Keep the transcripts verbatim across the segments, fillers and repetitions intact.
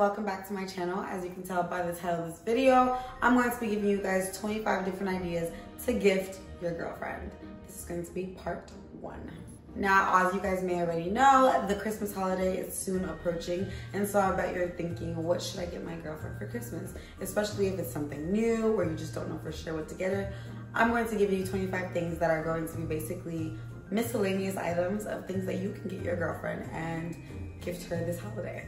and welcome back to my channel. As you can tell by the title of this video, I'm going to be giving you guys twenty-five different ideas to gift your girlfriend. This is going to be part one. Now, as you guys may already know, the Christmas holiday is soon approaching, and so I bet you're thinking, what should I get my girlfriend for Christmas? Especially if it's something new or you just don't know for sure what to get her. I'm going to give you twenty-five things that are going to be basically miscellaneous items of things that you can get your girlfriend and gift her this holiday.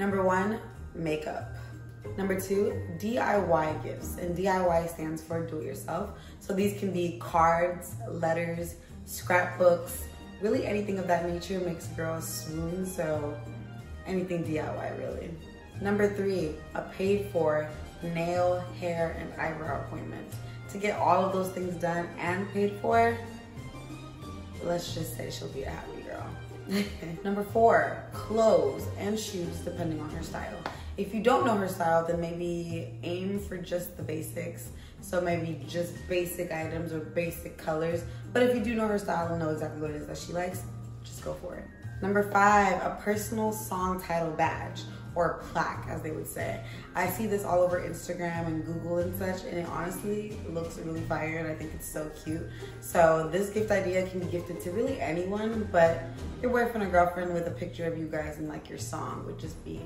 Number one, makeup. Number two, D I Y gifts. And D I Y stands for do it yourself. So these can be cards, letters, scrapbooks, really anything of that nature makes girls swoon, so anything D I Y really. Number three, a paid for nail, hair, and eyebrow appointment. To get all of those things done and paid for, let's just say she'll be a happy girl. Number four, clothes and shoes depending on her style. If you don't know her style, then maybe aim for just the basics. So maybe just basic items or basic colors. But if you do know her style and know exactly what it is that she likes, just go for it. Number five, a personal song title badge, or plaque as they would say. I see this all over Instagram and Google and such, and it honestly looks really fire and I think it's so cute. So this gift idea can be gifted to really anyone, but your boyfriend or girlfriend with a picture of you guys and like your song would just be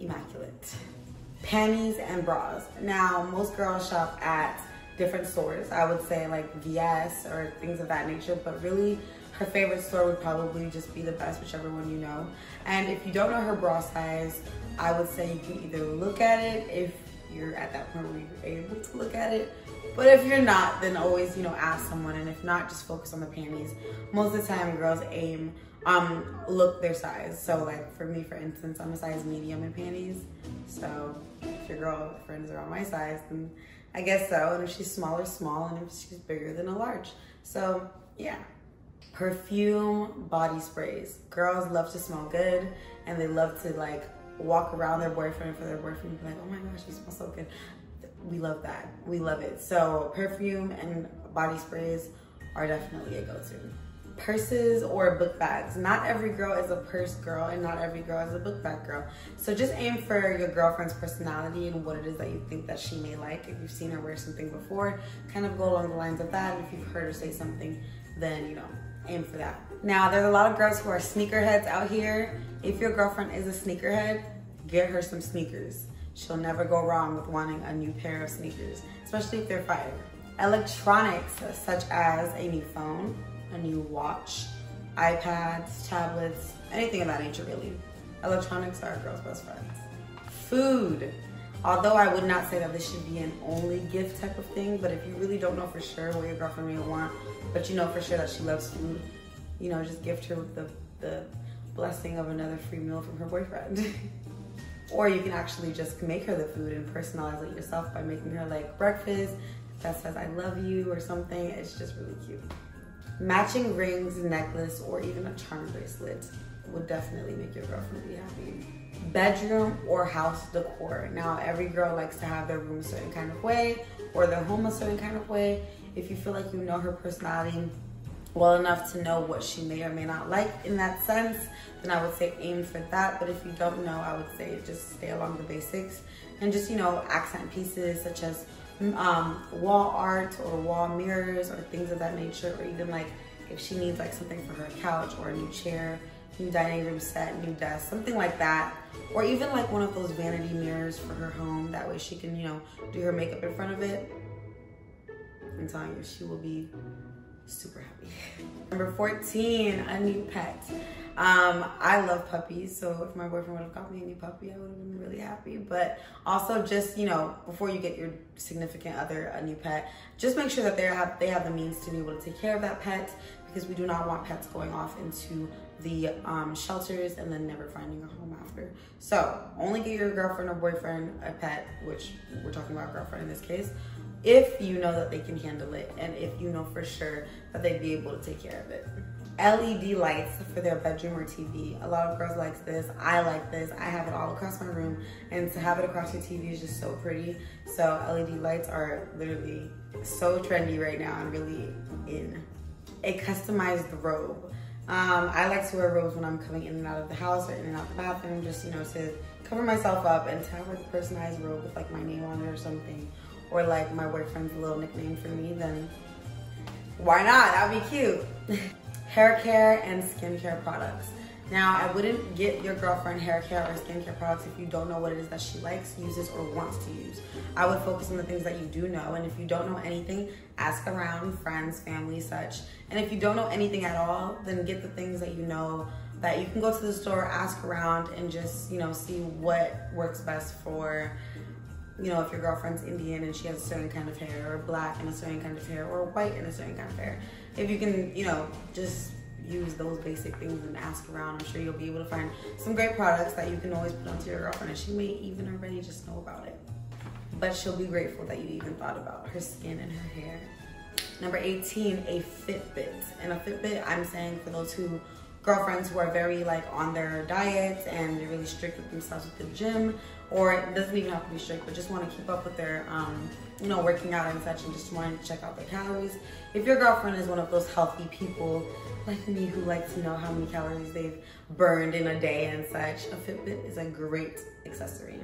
immaculate. Panties and bras. Now, most girls shop at different stores. I would say like V S or things of that nature, but really her favorite store would probably just be the best, whichever one you know. And if you don't know her bra size, I would say you can either look at it if you're at that point where you're able to look at it, but if you're not, then always, you know, ask someone, and if not, just focus on the panties. Most of the time girls aim, um, look their size. So like for me, for instance, I'm a size medium in panties. So if your girlfriend is around my size, then I guess so. And if she's smaller, small, and if she's bigger than a large. So yeah. Perfume, body sprays. Girls love to smell good and they love to like walk around their boyfriend for their boyfriend and be like, oh my gosh, you smell so good. We love that. We love it. So perfume and body sprays are definitely a go-to. Purses or book bags. Not every girl is a purse girl and not every girl is a book bag girl. So just aim for your girlfriend's personality and what it is that you think that she may like. If you've seen her wear something before, kind of go along the lines of that. And if you've heard her say something, then you know, aim for that. Now, there's a lot of girls who are sneakerheads out here. If your girlfriend is a sneakerhead, get her some sneakers. She'll never go wrong with wanting a new pair of sneakers, especially if they're fire. Electronics, such as a new phone, a new watch, iPads, tablets, anything of that nature really. Electronics are a girl's best friends. Food. Although I would not say that this should be an only gift type of thing, but if you really don't know for sure what your girlfriend may want, but you know for sure that she loves food, you know, just gift her with the, the blessing of another free meal from her boyfriend. Or you can actually just make her the food and personalize it yourself by making her like breakfast that says I love you or something. It's just really cute. Matching rings, necklace, or even a charm bracelet would definitely make your girlfriend be happy. Bedroom or house decor. Now, every girl likes to have their room a certain kind of way or their home a certain kind of way. If you feel like you know her personality well enough to know what she may or may not like in that sense, then I would say aim for that. But if you don't know, I would say just stay along the basics and just, you know, accent pieces such as um, wall art or wall mirrors or things of that nature, or even like if she needs like something for her couch or a new chair, new dining room set, new desk, something like that. Or even like one of those vanity mirrors for her home. That way she can, you know, do her makeup in front of it. I'm telling you, she will be super happy. Number fourteen, a new pet. Um, I love puppies, so if my boyfriend would have got me a new puppy, I would have been really happy. But also just, you know, before you get your significant other a new pet, just make sure that they have, they have the means to be able to take care of that pet, because we do not want pets going off into the um, shelters and then never finding a home after. So only get your girlfriend or boyfriend a pet, which we're talking about girlfriend in this case, if you know that they can handle it and if you know for sure that they'd be able to take care of it. L E D lights for their bedroom or T V. A lot of girls like this. I like this. I have it all across my room, and to have it across your T V is just so pretty. So L E D lights are literally so trendy right now and really in. A customized robe. Um, I like to wear robes when I'm coming in and out of the house or in and out the bathroom, just, you know, to cover myself up and tie like a personalized robe with like my name on it or something, or like my boyfriend's little nickname for me, then why not? That'd be cute. Hair care and skincare products. Now, I wouldn't get your girlfriend hair care or skincare products if you don't know what it is that she likes, uses, or wants to use. I would focus on the things that you do know, and if you don't know anything, ask around, friends, family, such. And if you don't know anything at all, then get the things that you know that you can go to the store, ask around, and just, you know, see what works best for, you know, if your girlfriend's Indian and she has a certain kind of hair, or black and a certain kind of hair, or white and a certain kind of hair. If you can, you know, just use those basic things and ask around, I'm sure you'll be able to find some great products that you can always put onto your girlfriend, and she may even already just know about it. But she'll be grateful that you even thought about her skin and her hair. Number eighteen, a Fitbit. And a Fitbit, I'm saying for those who, girlfriends who are very like on their diets and they're really strict with themselves with the gym, or it doesn't even have to be strict, but just want to keep up with their, um, you know, working out and such, and just wanting to check out their calories. If your girlfriend is one of those healthy people like me who like to know how many calories they've burned in a day and such, a Fitbit is a great accessory.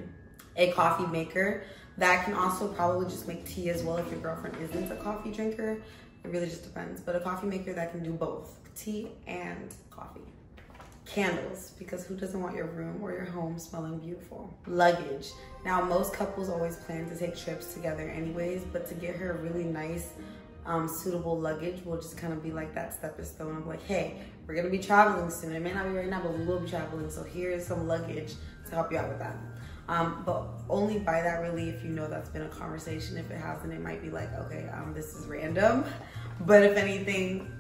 A coffee maker. That can also probably just make tea as well if your girlfriend isn't a coffee drinker. It really just depends. But a coffee maker that can do both tea and coffee. Candles, because who doesn't want your room or your home smelling beautiful? Luggage. Now, most couples always plan to take trips together anyways, but to get her a really nice, um, suitable luggage will just kind of be like that stepping stone of like, hey, we're gonna be traveling soon. It may not be right now, but we will be traveling, so here's some luggage to help you out with that. Um, but only buy that really if you know that's been a conversation. If it hasn't, it might be like, okay, um, this is random. But if anything,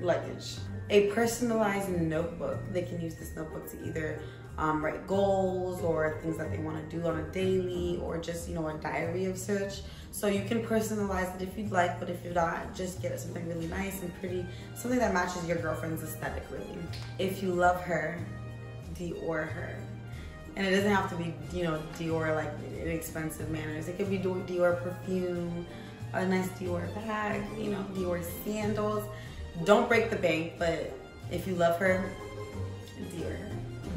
luggage. A personalized notebook. They can use this notebook to either um, write goals or things that they want to do on a daily, or just, you know, a diary of such. So you can personalize it if you'd like, but if you're not, just get something really nice and pretty, something that matches your girlfriend's aesthetic really. If you love her, Dior her. And it doesn't have to be, you know, Dior like in expensive manners. It could be Dior perfume, a nice Dior bag, you know, Dior sandals. Don't break the bank, but if you love her, Dior.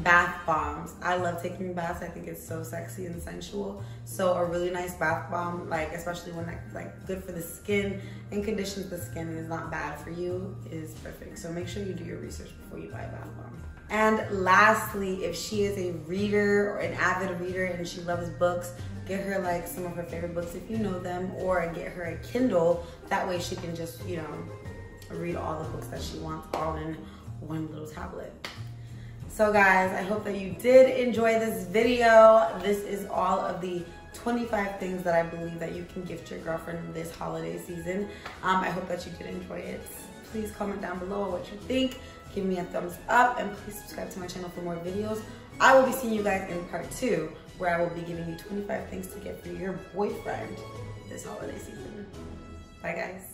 Bath bombs. I love taking baths. I think it's so sexy and sensual. So a really nice bath bomb, like especially when that's like good for the skin and conditions the skin and is not bad for you, is perfect. So make sure you do your research before you buy a bath bomb. And lastly, if she is a reader or an avid reader and she loves books, get her like some of her favorite books if you know them, or get her a Kindle. That way she can just, you know, read all the books that she wants all in one little tablet. So guys, I hope that you did enjoy this video. This is all of the twenty-five things that I believe that you can gift your girlfriend this holiday season. Um, I hope that you did enjoy it. Please comment down below what you think. Give me a thumbs up, and please subscribe to my channel for more videos. I will be seeing you guys in part two, where I will be giving you twenty-five things to get for your boyfriend this holiday season. Bye guys.